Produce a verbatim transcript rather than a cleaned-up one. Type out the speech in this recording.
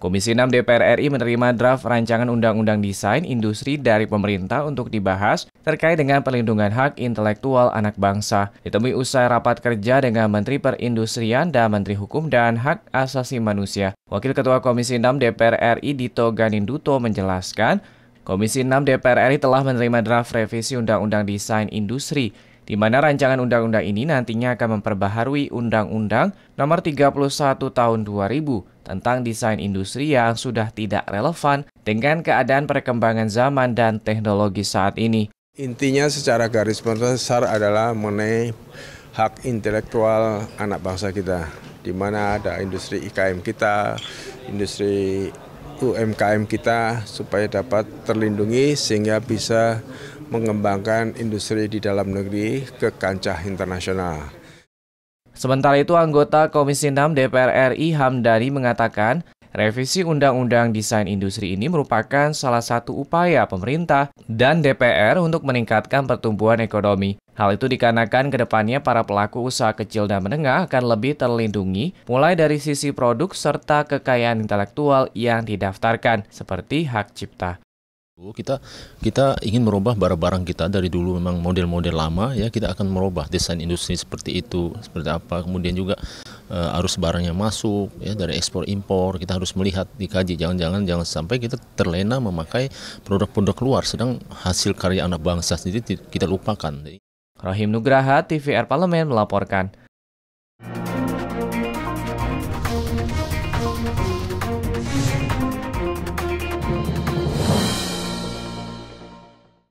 Komisi enam D P R R I menerima draft rancangan Undang-Undang Desain Industri dari pemerintah untuk dibahas terkait dengan perlindungan hak intelektual anak bangsa. Ditemui usai rapat kerja dengan Menteri Perindustrian dan Menteri Hukum dan Hak Asasi Manusia. Wakil Ketua Komisi enam D P R R I Dito Ganinduto menjelaskan, Komisi enam D P R R I telah menerima draft revisi Undang-Undang Desain Industri, di mana rancangan undang-undang ini nantinya akan memperbaharui Undang-Undang Nomor tiga puluh satu Tahun dua ribu tentang Desain Industri yang sudah tidak relevan dengan keadaan perkembangan zaman dan teknologi saat ini. Intinya secara garis besar adalah mengenai hak intelektual anak bangsa kita, di mana ada industri I K M kita, industri U M K M kita, supaya dapat terlindungi sehingga bisa mengembangkan industri di dalam negeri ke kancah internasional. Sementara itu, anggota Komisi enam D P R R I Hamdani mengatakan, revisi Undang-Undang Desain Industri ini merupakan salah satu upaya pemerintah dan D P R untuk meningkatkan pertumbuhan ekonomi. Hal itu dikarenakan kedepannya para pelaku usaha kecil dan menengah akan lebih terlindungi, mulai dari sisi produk serta kekayaan intelektual yang didaftarkan, seperti hak cipta. Kita kita ingin merubah barang-barang kita. Dari dulu memang model-model lama, ya, kita akan merubah desain industri seperti itu, seperti apa. Kemudian juga e, arus barang yang masuk, ya, dari ekspor impor, kita harus melihat, dikaji, jangan-jangan jangan sampai kita terlena memakai produk-produk luar, sedang hasil karya anak bangsa sendiri kita lupakan. Rahim Nugraha, T V R Parlemen melaporkan.